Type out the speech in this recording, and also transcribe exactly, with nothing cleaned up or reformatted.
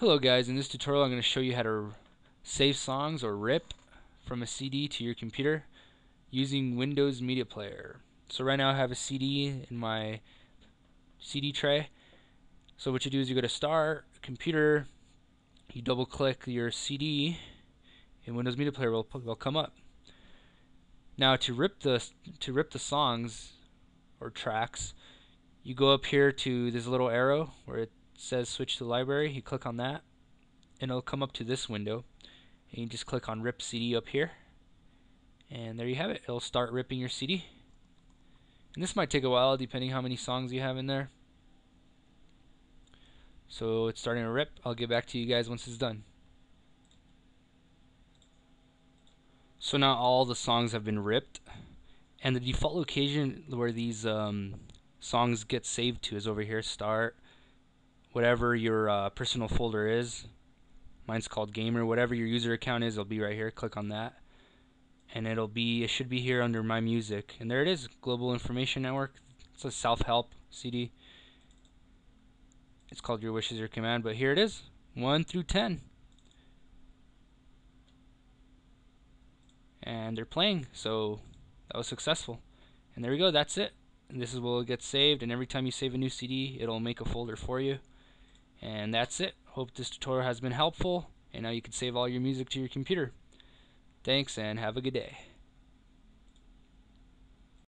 Hello guys, in this tutorial I'm going to show you how to save songs or rip from a C D to your computer using Windows Media Player. So right now I have a C D in my C D tray. So what you do is you go to Start, Computer, you double click your C D and Windows Media Player will, will come up. Now to rip the to rip the songs or tracks, you go up here to this little arrow where it says switch to library. You click on that and it'll come up to this window, and you just click on rip C D up here, and there you have it. It'll start ripping your C D, and this might take a while depending how many songs you have in there. So it's starting to rip. I'll get back to you guys once it's done. So now all the songs have been ripped, and the default location where these um, songs get saved to is over here. Start, whatever your uh, personal folder is. Mine's called Gamer. Whatever your user account is, it'll be right here. Click on that, and it'll be it should be here under My Music, and there it is. Global Information Network. It's a self-help C D. It's called Your Wish is Your Command, but here it is, one through ten, and they're playing. So that was successful, and there we go. That's it. And this is what will get saved. And every time you save a new C D, it'll make a folder for you. And that's it. Hope this tutorial has been helpful, and now you can save all your music to your computer. Thanks, and have a good day.